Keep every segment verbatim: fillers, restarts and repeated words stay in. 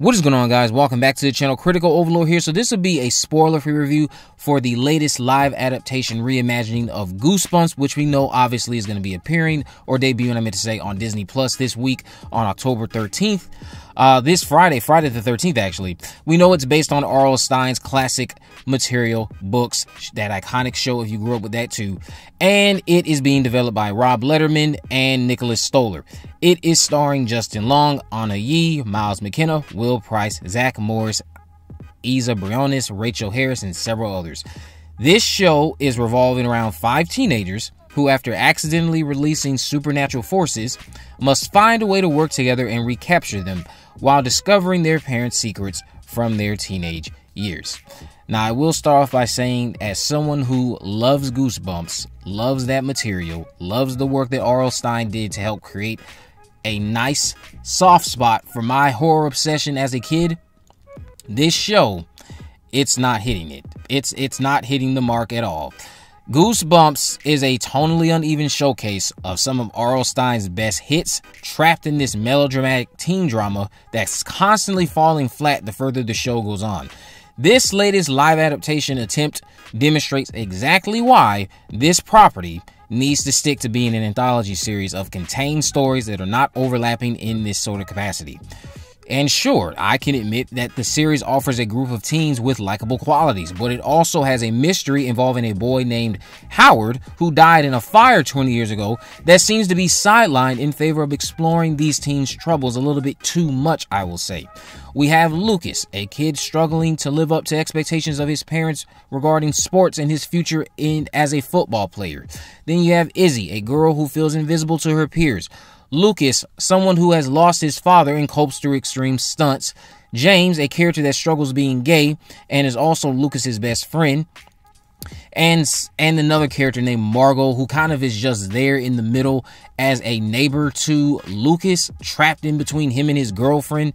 What is going on, guys? Welcome back to the channel. Critical Overlord here. So this will be a spoiler-free review for the latest live adaptation reimagining of Goosebumps, which we know obviously is going to be appearing or debuting, I meant to say, on Disney Plus this week on October thirteenth. Uh, this Friday, Friday the thirteenth, actually. We know it's based on R L. Stine's classic material books, that iconic show if you grew up with that too. And it is being developed by Rob Letterman and Nicholas Stoller. It is starring Justin Long, Ana Yi, Miles McKenna, Will Price, Zach Morris, Isa Briones, Rachel Harris, and several others. This show is revolving around five teenagers who, after accidentally releasing supernatural forces, must find a way to work together and recapture them while discovering their parents' secrets from their teenage years. Now, I will start off by saying, as someone who loves Goosebumps, loves that material, loves the work that R L. Stine did to help create a nice soft spot for my horror obsession as a kid, this show, it's not hitting it. It's, it's not hitting the mark at all. Goosebumps is a tonally uneven showcase of some of R L. Stine's best hits, trapped in this melodramatic teen drama that's constantly falling flat the further the show goes on. This latest live adaptation attempt demonstrates exactly why this property needs to stick to being an anthology series of contained stories that are not overlapping in this sort of capacity. And sure, I can admit that the series offers a group of teens with likable qualities, but it also has a mystery involving a boy named Howard who died in a fire twenty years ago that seems to be sidelined in favor of exploring these teens' troubles a little bit too much, I will say. We have Lucas, a kid struggling to live up to expectations of his parents regarding sports and his future in, as a football player. Then you have Izzy, a girl who feels invisible to her peers. Lucas, someone who has lost his father and copes through extreme stunts. James, a character that struggles being gay and is also Lucas's best friend. And, and another character named Margot, who kind of is just there in the middle as a neighbor to Lucas, trapped in between him and his girlfriend.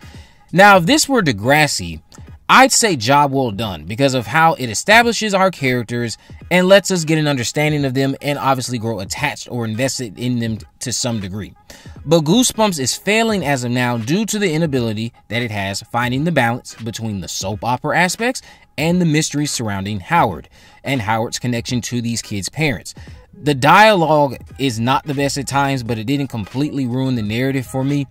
Now, if this were Degrassi, I'd say job well done because of how it establishes our characters and lets us get an understanding of them and obviously grow attached or invested in them to some degree. But Goosebumps is failing as of now due to the inability that it has finding the balance between the soap opera aspects and the mystery surrounding Howard and Howard's connection to these kids' parents. The dialogue is not the best at times, but it didn't completely ruin the narrative for me.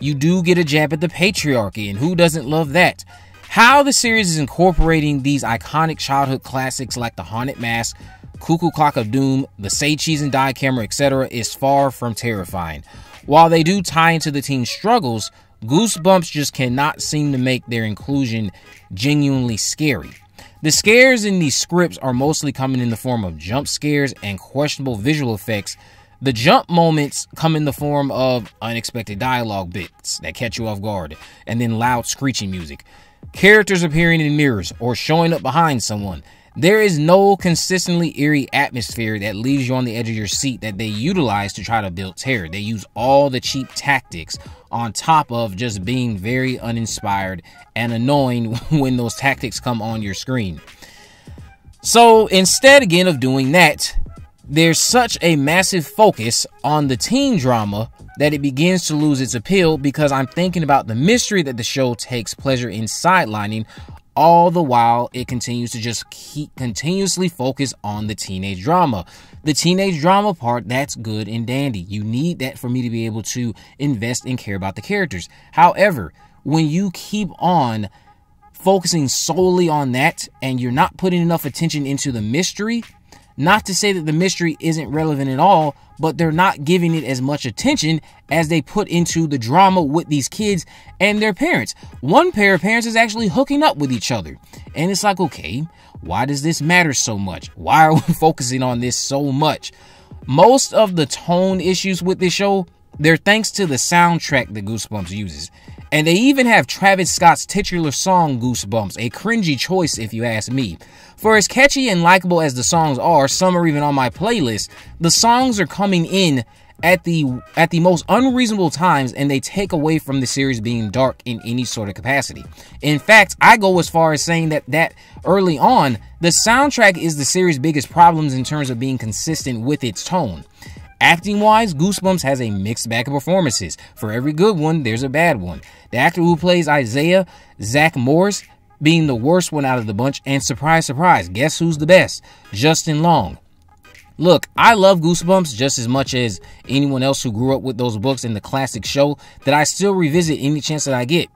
You do get a jab at the patriarchy, and who doesn't love that? How the series is incorporating these iconic childhood classics like The Haunted Mask, Cuckoo Clock of Doom, the Say Cheese and Die camera, et cetera is far from terrifying. While they do tie into the teen's struggles, Goosebumps just cannot seem to make their inclusion genuinely scary. The scares in these scripts are mostly coming in the form of jump scares and questionable visual effects. The jump moments come in the form of unexpected dialogue bits that catch you off guard, and then loud screeching music. Characters appearing in mirrors or showing up behind someone. There is no consistently eerie atmosphere that leaves you on the edge of your seat that they utilize to try to build terror. They use all the cheap tactics on top of just being very uninspired and annoying when those tactics come on your screen. So instead, again, of doing that, there's such a massive focus on the teen drama that it begins to lose its appeal because I'm thinking about the mystery that the show takes pleasure in sidelining, all the while it continues to just keep continuously focus on the teenage drama. The teenage drama part, that's good and dandy. You need that for me to be able to invest and care about the characters. However, when you keep on focusing solely on that and you're not putting enough attention into the mystery, not to say that the mystery isn't relevant at all, but they're not giving it as much attention as they put into the drama with these kids and their parents. One pair of parents is actually hooking up with each other. And it's like, okay, why does this matter so much? Why are we focusing on this so much? Most of the tone issues with this show, they're thanks to the soundtrack that Goosebumps uses. And they even have Travis Scott's titular song, Goosebumps, a cringy choice if you ask me. For as catchy and likable as the songs are, some are even on my playlist, the songs are coming in at the at the most unreasonable times, and they take away from the series being dark in any sort of capacity. In fact, I go as far as saying that that early on, the soundtrack is the series' biggest problems in terms of being consistent with its tone. Acting-wise, Goosebumps has a mixed bag of performances. For every good one, there's a bad one. The actor who plays Isaiah, Zach Morris, being the worst one out of the bunch, and surprise, surprise, guess who's the best? Justin Long. Look, I love Goosebumps just as much as anyone else who grew up with those books and the classic show that I still revisit any chance that I get.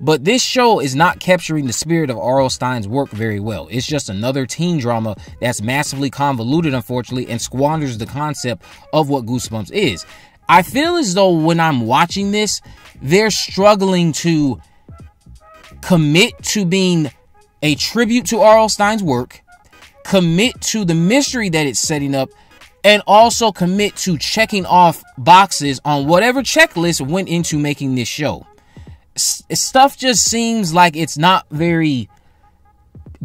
But this show is not capturing the spirit of R L. Stine's work very well. It's just another teen drama that's massively convoluted, unfortunately, and squanders the concept of what Goosebumps is. I feel as though when I'm watching this, they're struggling to commit to being a tribute to R L. Stine's work, commit to the mystery that it's setting up, and also commit to checking off boxes on whatever checklist went into making this show. S- stuff just seems like it's not very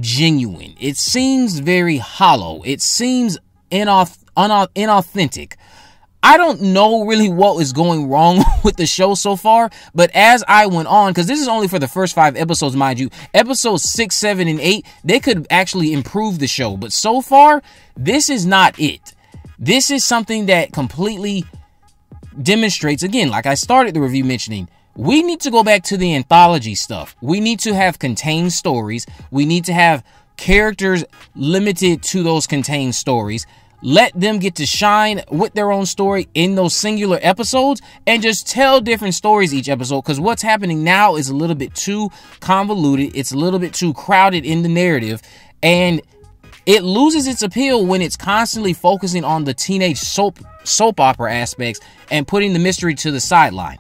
genuine. It seems very hollow. It seems inauth- unauth- inauthentic. I don't know really what is going wrong with the show so far, but as I went on, because this is only for the first five episodes, mind you, episodes six, seven, and eight, they could actually improve the show. But so far, this is not it. This is something that completely demonstrates, again, like I started the review mentioning, we need to go back to the anthology stuff. We need to have contained stories. We need to have characters limited to those contained stories. Let them get to shine with their own story in those singular episodes and just tell different stories each episode, because what's happening now is a little bit too convoluted. It's a little bit too crowded in the narrative, and it loses its appeal when it's constantly focusing on the teenage soap soap opera aspects and putting the mystery to the sideline.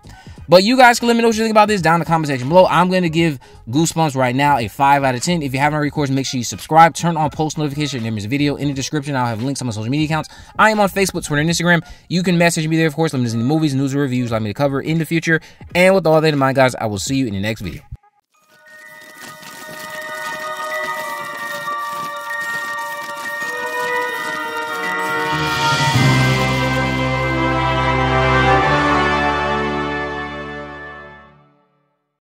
But you guys can let me know what you think about this down in the comment section below. I'm going to give Goosebumps right now a five out of ten. If you haven't already, of course, make sure you subscribe. Turn on post notifications. There is a video in the description. I'll have links on my social media accounts. I am on Facebook, Twitter, and Instagram. You can message me there, of course. Let me know any movies, news, or reviews you'd like me to cover in the future. And with all that in mind, guys, I will see you in the next video.